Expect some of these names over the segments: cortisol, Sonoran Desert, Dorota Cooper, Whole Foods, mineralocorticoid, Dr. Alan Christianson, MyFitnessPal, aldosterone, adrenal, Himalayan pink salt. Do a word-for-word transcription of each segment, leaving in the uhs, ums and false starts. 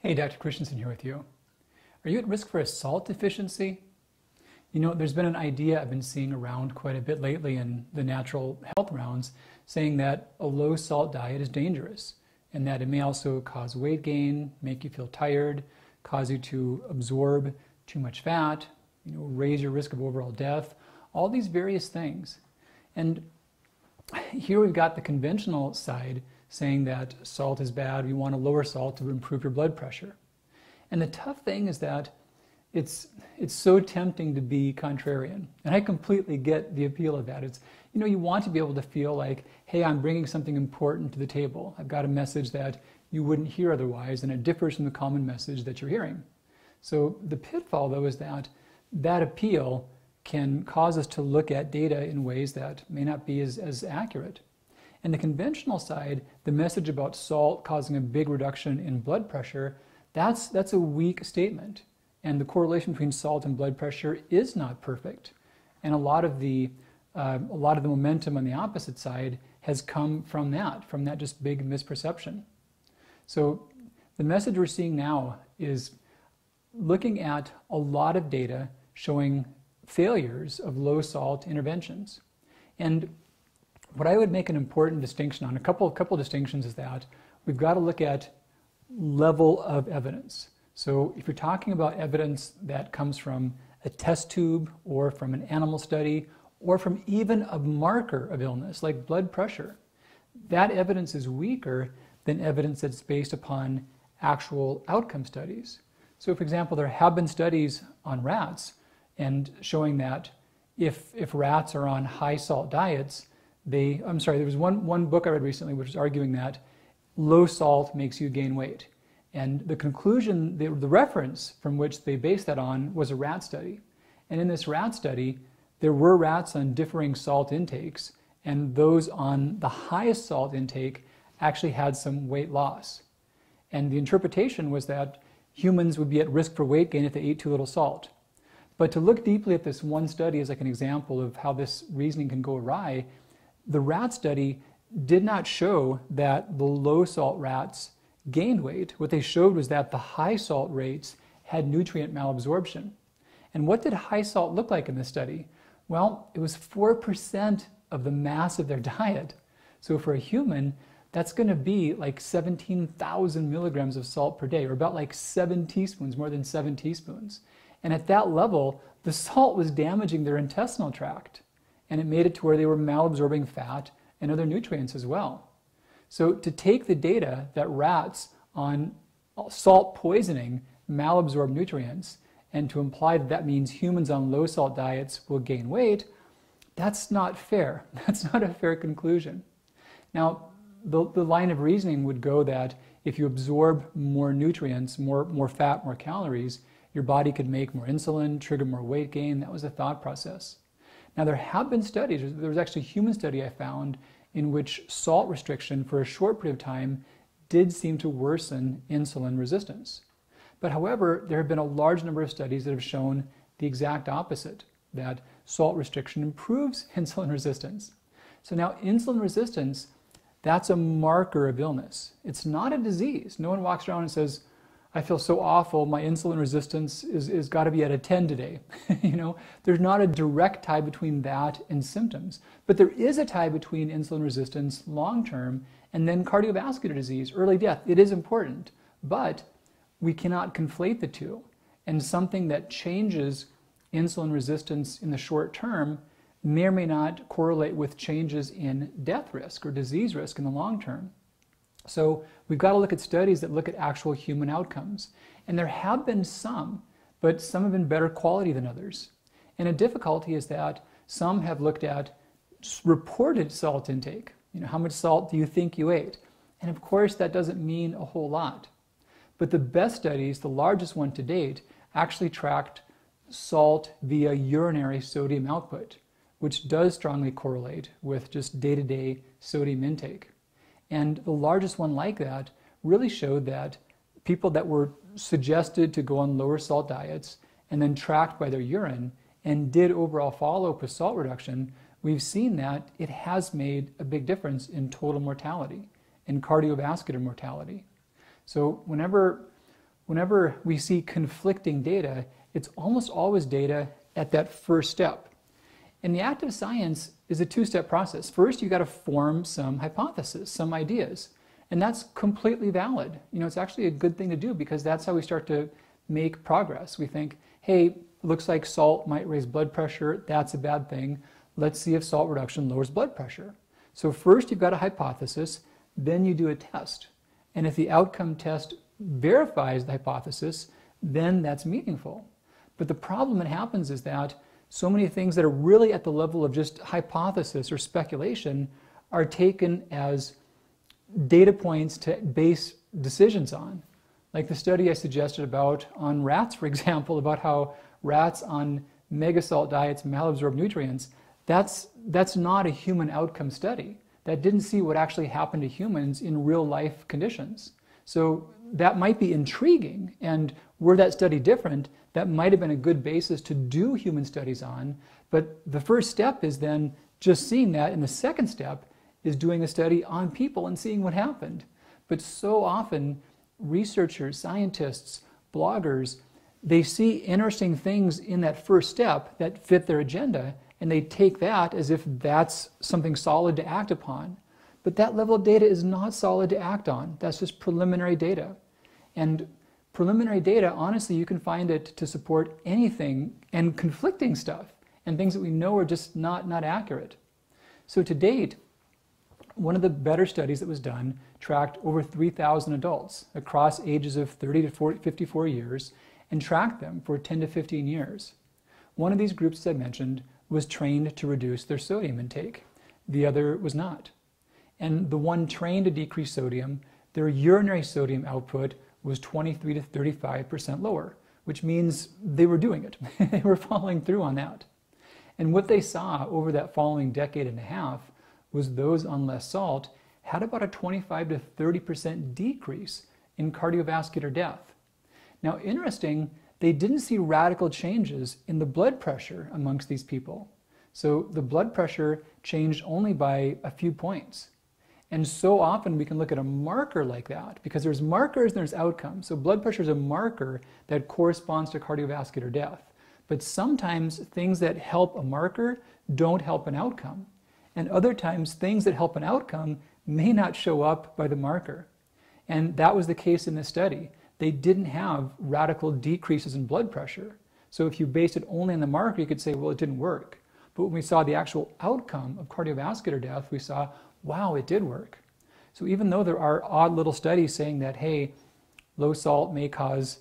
Hey, Doctor Christianson here with you. Are you at risk for a salt deficiency? You know, there's been an idea I've been seeing around quite a bit lately in the natural health rounds saying that a low salt diet is dangerous and that it may also cause weight gain, make you feel tired, cause you to absorb too much fat, you know, raise your risk of overall death, all these various things. And here we've got the conventional side saying that salt is bad, we want to lower salt to improve your blood pressure. And the tough thing is that it's, it's so tempting to be contrarian. And I completely get the appeal of that. It's, you know, you want to be able to feel like, hey, I'm bringing something important to the table. I've got a message that you wouldn't hear otherwise, and it differs from the common message that you're hearing. So the pitfall, though, is that that appeal can cause us to look at data in ways that may not be as, as accurate. And the conventional side, the message about salt causing a big reduction in blood pressure, that's, that's a weak statement. And the correlation between salt and blood pressure is not perfect. And a lot of the, uh, a lot of the momentum on the opposite side has come from that, from that just big misperception. So the message we're seeing now is looking at a lot of data showing failures of low salt interventions. And what I would make an important distinction on, a couple, couple distinctions, is that we've got to look at level of evidence. So if you're talking about evidence that comes from a test tube or from an animal study or from even a marker of illness like blood pressure, that evidence is weaker than evidence that's based upon actual outcome studies. So for example, there have been studies on rats and showing that if, if rats are on high salt diets, They, I'm sorry, there was one, one book I read recently which was arguing that low salt makes you gain weight. And the conclusion, the, the reference from which they based that on was a rat study. And in this rat study, there were rats on differing salt intakes, and those on the highest salt intake actually had some weight loss. And the interpretation was that humans would be at risk for weight gain if they ate too little salt. But to look deeply at this one study as like an example of how this reasoning can go awry, the rat study did not show that the low salt rats gained weight. What they showed was that the high salt rates had nutrient malabsorption. And what did high salt look like in this study? Well, it was four percent of the mass of their diet. So for a human, that's going to be like seventeen thousand milligrams of salt per day, or about like seven teaspoons, more than seven teaspoons. And at that level, the salt was damaging their intestinal tract. And it made it to where they were malabsorbing fat and other nutrients as well. So to take the data that rats on salt poisoning malabsorb nutrients and to imply that that means humans on low salt diets will gain weight, that's not fair. That's not a fair conclusion. Now, the, the line of reasoning would go that if you absorb more nutrients, more, more fat, more calories, your body could make more insulin, trigger more weight gain. That was the thought process. Now, there have been studies, there was actually a human study I found in which salt restriction for a short period of time did seem to worsen insulin resistance. But however, there have been a large number of studies that have shown the exact opposite, that salt restriction improves insulin resistance. So now insulin resistance, that's a marker of illness. It's not a disease. No one walks around and says, I feel so awful, my insulin resistance is, is got to be at a ten today. You know, there's not a direct tie between that and symptoms. But there is a tie between insulin resistance long-term and then cardiovascular disease, early death. It is important, but we cannot conflate the two. And something that changes insulin resistance in the short term may or may not correlate with changes in death risk or disease risk in the long term. So we've got to look at studies that look at actual human outcomes. And there have been some, but some have been better quality than others. And a difficulty is that some have looked at reported salt intake. You know, how much salt do you think you ate? And of course, that doesn't mean a whole lot. But the best studies, the largest one to date, actually tracked salt via urinary sodium output, which does strongly correlate with just day-to-day sodium intake. And the largest one like that really showed that people that were suggested to go on lower salt diets and then tracked by their urine and did overall follow-up with salt reduction, we've seen that it has made a big difference in total mortality and cardiovascular mortality. So whenever whenever we see conflicting data, it's almost always data at that first step. And the act of science is a two-step process. First, you got to form some hypothesis, some ideas, and that's completely valid. You know, it's actually a good thing to do because that's how we start to make progress. We think, hey, looks like salt might raise blood pressure. That's a bad thing. Let's see if salt reduction lowers blood pressure. So first, you've got a hypothesis, then you do a test. And if the outcome test verifies the hypothesis, then that's meaningful. But the problem that happens is that so many things that are really at the level of just hypothesis or speculation are taken as data points to base decisions on. Like the study I suggested about on rats, for example, about how rats on mega salt diets malabsorb nutrients. That's, that's not a human outcome study. That didn't see what actually happened to humans in real life conditions. So that might be intriguing, and were that study different, that might have been a good basis to do human studies on, but the first step is then just seeing that, and the second step is doing a study on people and seeing what happened. But so often, researchers, scientists, bloggers, they see interesting things in that first step that fit their agenda, and they take that as if that's something solid to act upon. But that level of data is not solid to act on. That's just preliminary data. And preliminary data, honestly, you can find it to support anything and conflicting stuff and things that we know are just not, not accurate. So to date, one of the better studies that was done tracked over three thousand adults across ages of thirty to fifty-four years and tracked them for ten to fifteen years. One of these groups I mentioned was trained to reduce their sodium intake. The other was not. And the one trained to decrease sodium, their urinary sodium output was twenty-three to thirty-five percent lower, which means they were doing it. They were following through on that. And what they saw over that following decade and a half was those on less salt had about a twenty-five to thirty percent decrease in cardiovascular death. Now, interesting, they didn't see radical changes in the blood pressure amongst these people. So the blood pressure changed only by a few points. And so often we can look at a marker like that because there's markers and there's outcomes. So blood pressure is a marker that corresponds to cardiovascular death. But sometimes things that help a marker don't help an outcome. And other times things that help an outcome may not show up by the marker. And that was the case in this study. They didn't have radical decreases in blood pressure. So if you based it only on the marker, you could say, well, it didn't work. But when we saw the actual outcome of cardiovascular death, we saw, wow, it did work. So even though there are odd little studies saying that, hey, low salt may cause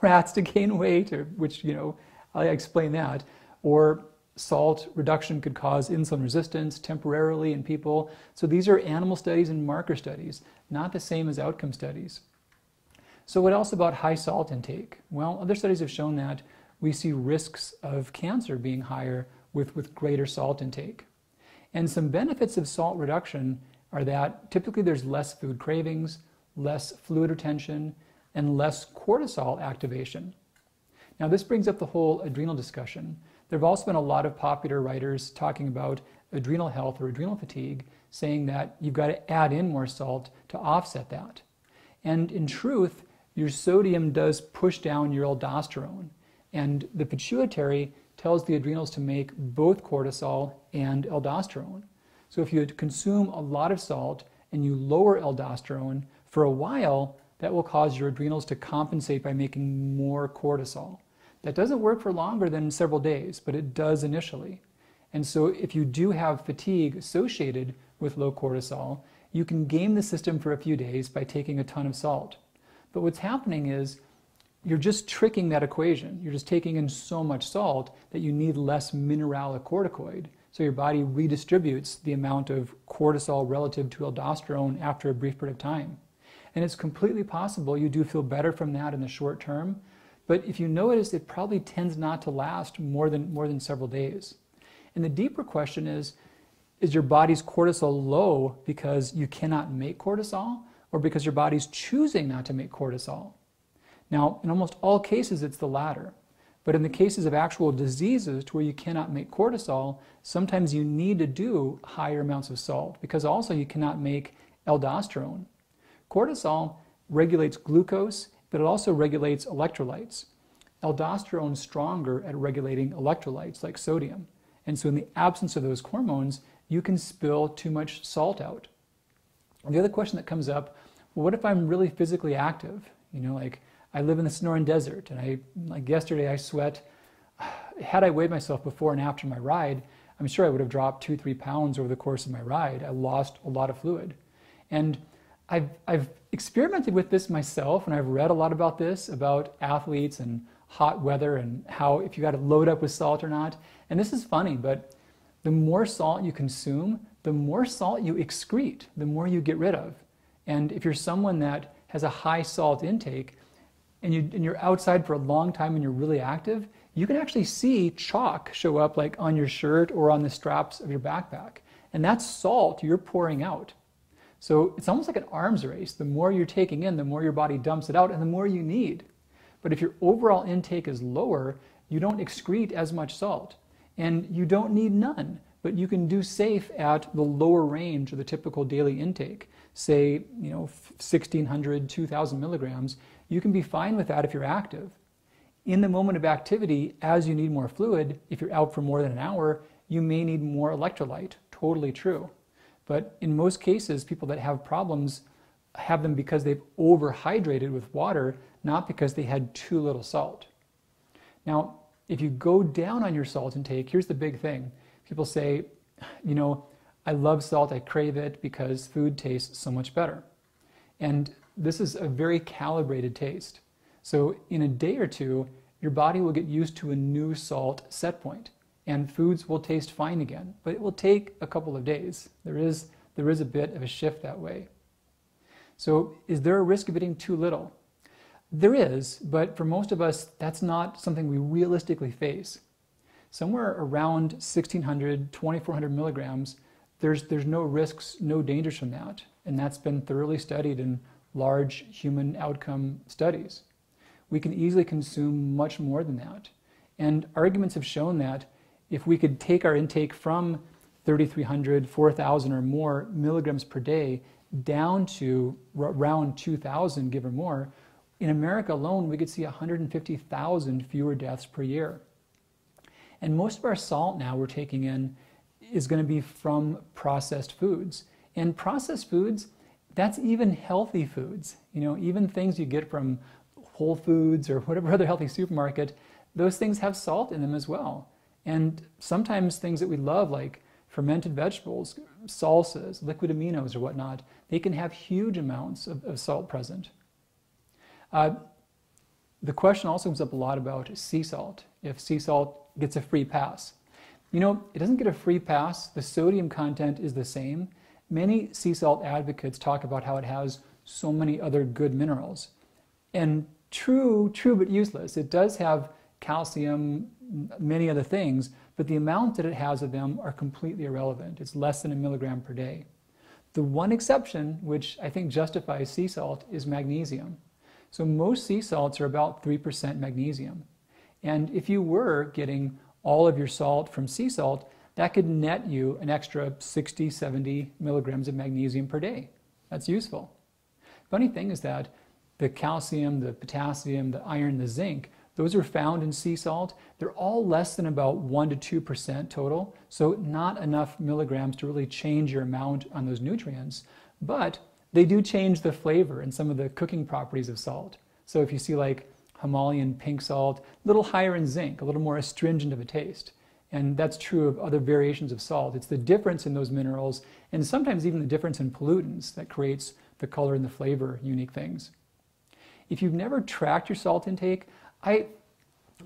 rats to gain weight, or, which, you know, I explain that, or salt reduction could cause insulin resistance temporarily in people. So these are animal studies and marker studies, not the same as outcome studies. So what else about high salt intake? Well, other studies have shown that we see risks of cancer being higher with, with greater salt intake. And some benefits of salt reduction are that typically there's less food cravings, less fluid retention, and less cortisol activation. Now this brings up the whole adrenal discussion. There have also been a lot of popular writers talking about adrenal health or adrenal fatigue, saying that you've got to add in more salt to offset that. And in truth, your sodium does push down your aldosterone, and the pituitary tells the adrenals to make both cortisol and aldosterone. So if you consume a lot of salt and you lower aldosterone, for a while, that will cause your adrenals to compensate by making more cortisol. That doesn't work for longer than several days, but it does initially. And so if you do have fatigue associated with low cortisol, you can game the system for a few days by taking a ton of salt. But what's happening is you're just tricking that equation. You're just taking in so much salt that you need less mineralocorticoid. So your body redistributes the amount of cortisol relative to aldosterone after a brief period of time. And it's completely possible you do feel better from that in the short term. But if you notice, it probably tends not to last more than, more than several days. And the deeper question is, is your body's cortisol low because you cannot make cortisol, or because your body's choosing not to make cortisol? Now, in almost all cases, it's the latter. But in the cases of actual diseases to where you cannot make cortisol, sometimes you need to do higher amounts of salt because also you cannot make aldosterone. Cortisol regulates glucose but it also regulates electrolytes. Aldosterone's stronger at regulating electrolytes like sodium. And so in the absence of those hormones, you can spill too much salt out. The other question that comes up, well, what if I'm really physically active? You know, like I live in the Sonoran Desert and I, like yesterday I sweat. Had I weighed myself before and after my ride, I'm sure I would have dropped two, three pounds over the course of my ride. I lost a lot of fluid. And I've, I've experimented with this myself, and I've read a lot about this, about athletes and hot weather and how if you got to load up with salt or not. And this is funny, but the more salt you consume, the more salt you excrete, the more you get rid of. And if you're someone that has a high salt intake and, you, and you're outside for a long time and you're really active, you can actually see chalk show up like on your shirt or on the straps of your backpack. And that's salt you're pouring out. So it's almost like an arms race. The more you're taking in, the more your body dumps it out and the more you need. But if your overall intake is lower, you don't excrete as much salt. And you don't need none, but you can do safe at the lower range of the typical daily intake. Say, you know, sixteen hundred, two thousand milligrams. You can be fine with that if you're active. In the moment of activity, as you need more fluid, if you're out for more than an hour, you may need more electrolyte. Totally true. But in most cases, people that have problems have them because they've overhydrated with water, not because they had too little salt. Now, if you go down on your salt intake, here's the big thing. People say, you know, I love salt, I crave it because food tastes so much better. And this is a very calibrated taste. So in a day or two, your body will get used to a new salt set point and foods will taste fine again, but it will take a couple of days. There is, there is a bit of a shift that way. So is there a risk of eating too little? There is, but for most of us, that's not something we realistically face. Somewhere around sixteen hundred, twenty-four hundred milligrams, there's, there's no risks, no dangers from that. And that's been thoroughly studied in large human outcome studies. We can easily consume much more than that. And arguments have shown that if we could take our intake from thirty-three hundred, four thousand or more milligrams per day down to around two thousand, give or more, in America alone, we could see one hundred fifty thousand fewer deaths per year. And most of our salt now we're taking in is going to be from processed foods. And processed foods, that's even healthy foods. You know, even things you get from Whole Foods or whatever other healthy supermarket, those things have salt in them as well. And sometimes things that we love, like fermented vegetables, salsas, liquid aminos or whatnot, they can have huge amounts of, of salt present. Uh, the question also comes up a lot about sea salt, if sea salt gets a free pass. You know, it doesn't get a free pass. The sodium content is the same. Many sea salt advocates talk about how it has so many other good minerals. And True, true, but useless. It does have calcium, many other things, but the amount that it has of them are completely irrelevant. It's less than a milligram per day. The one exception, which I think justifies sea salt, is magnesium. So most sea salts are about three percent magnesium. And if you were getting all of your salt from sea salt, that could net you an extra sixty, seventy milligrams of magnesium per day. That's useful. Funny thing is that the calcium, the potassium, the iron, the zinc, those are found in sea salt. They're all less than about one to two percent total, so not enough milligrams to really change your amount on those nutrients, but they do change the flavor and some of the cooking properties of salt. So if you see like Himalayan pink salt, a little higher in zinc, a little more astringent of a taste. And that's true of other variations of salt. It's the difference in those minerals and sometimes even the difference in pollutants that creates the color and the flavor, unique things. If you've never tracked your salt intake, I,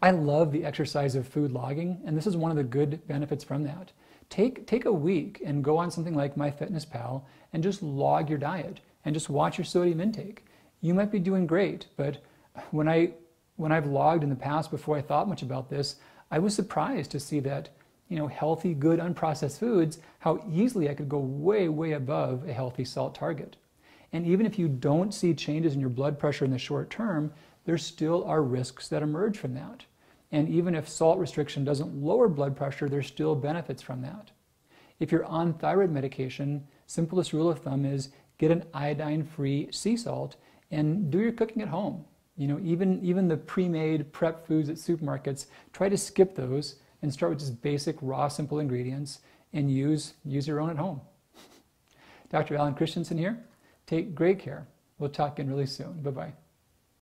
I love the exercise of food logging, and this is one of the good benefits from that. Take, take a week and go on something like MyFitnessPal and just log your diet and just watch your sodium intake. You might be doing great, but when, I, when I've logged in the past before I thought much about this, I was surprised to see that, you know, healthy, good, unprocessed foods, how easily I could go way, way above a healthy salt target. And even if you don't see changes in your blood pressure in the short term, there still are risks that emerge from that. And even if salt restriction doesn't lower blood pressure, there's still benefits from that. If you're on thyroid medication, simplest rule of thumb is get an iodine-free sea salt and do your cooking at home. You know, even, even the pre-made prep foods at supermarkets, try to skip those and start with just basic, raw, simple ingredients and use, use your own at home. Doctor Alan Christianson here. Take great care. We'll talk again really soon. Bye-bye.